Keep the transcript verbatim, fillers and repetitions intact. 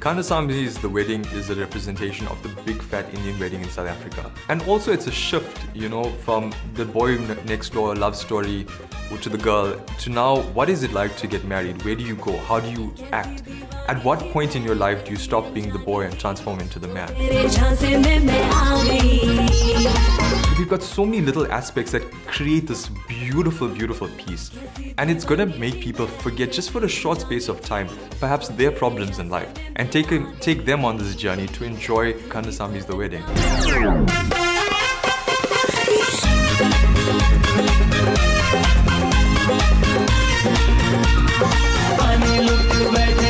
Kanda Sambhili is the wedding is a representation of the big fat Indian wedding in South Africa. And also it's a shift, you know, from the boy next door love story to the girl to now what is it like to get married? Where do you go? How do you act? At what point in your life do you stop being the boy and transform into the man? We've got so many little aspects that create this beautiful, beautiful piece. And it's gonna make people forget just for a short space of time, perhaps their problems in life, and take, a, take them on this journey to enjoy Kanda Sambhili's The Wedding. Funny look to my